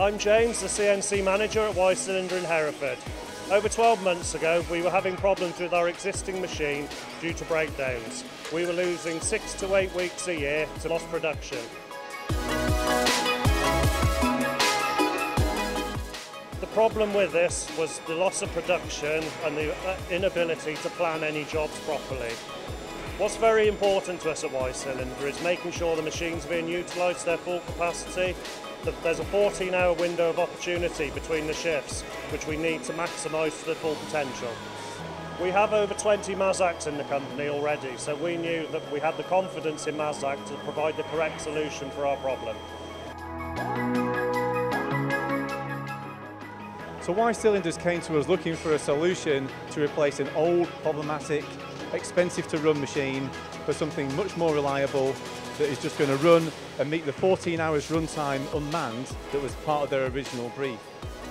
I'm James, the CNC manager at Wye Cylinder in Hereford. Over 12 months ago, we were having problems with our existing machine due to breakdowns. We were losing 6 to 8 weeks a year to lost production. The problem with this was the loss of production and the inability to plan any jobs properly. What's very important to us at Wye Cylinder is making sure the machines are being utilised to their full capacity. There's a 14-hour window of opportunity between the shifts, which we need to maximise the full potential. We have over 20 Mazaks in the company already, so we knew that we had the confidence in Mazak to provide the correct solution for our problem. So Wye Cylinders came to us looking for a solution to replace an old, problematic, expensive to run machine for something much more reliable that is just going to run and meet the 14 hours runtime unmanned that was part of their original brief.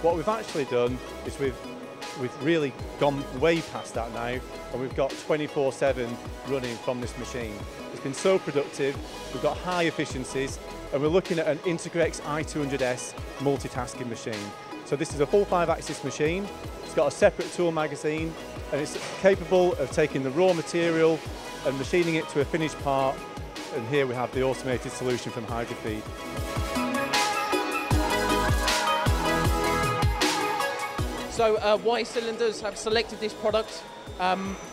What we've actually done is we've really gone way past that now, and we've got 24/7 running from this machine. It's been so productive, we've got high efficiencies, and we're looking at an Integrex i200S multitasking machine. So this is a full 5-axis machine, it's got a separate tool magazine, and it's capable of taking the raw material and machining it to a finished part. And here we have the automated solution from Hydrafeed. So Wye Cylinders have selected this product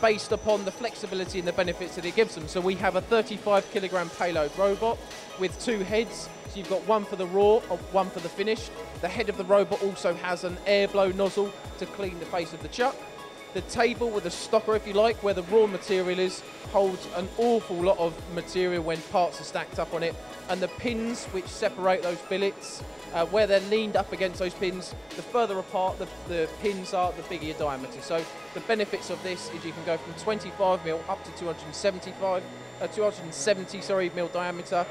based upon the flexibility and the benefits that it gives them. So we have a 35-kilogram payload robot with two heads. So you've got one for the raw and one for the finished. The head of the robot also has an air blow nozzle to clean the face of the chuck. The table with a stocker, if you like, where the raw material is, holds an awful lot of material when parts are stacked up on it. And the pins which separate those billets, where they're leaned up against those pins, the further apart the pins are, the bigger your diameter. So the benefits of this is you can go from 25 mil up to 270 mil diameter.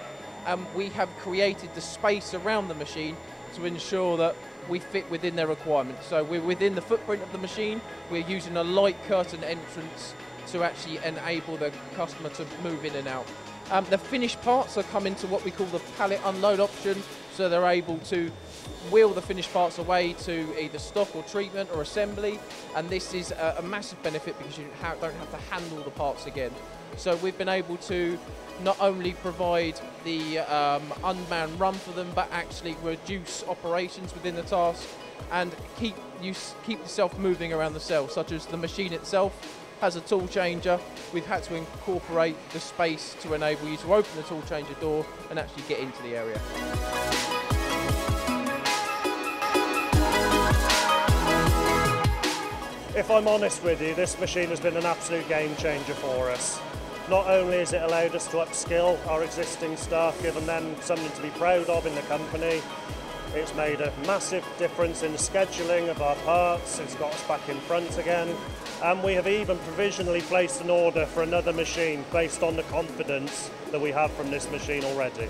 And we have created the space around the machine to ensure that we fit within their requirements. So we're within the footprint of the machine. We're using a light curtain entrance to actually enable the customer to move in and out. The finished parts are come into what we call the pallet unload option, so they're able to wheel the finished parts away to either stock or treatment or assembly, and this is a massive benefit because you don't have to handle the parts again. So we've been able to not only provide the unmanned run for them, but actually reduce operations within the task and keep yourself moving around the cell, such as the machine itself has a tool changer. We've had to incorporate the space to enable you to open the tool changer door and actually get into the area. If I'm honest with you, this machine has been an absolute game changer for us. Not only has it allowed us to upskill our existing staff, given them something to be proud of in the company, it's made a massive difference in the scheduling of our parts, it's got us back in front again, and we have even provisionally placed an order for another machine based on the confidence that we have from this machine already.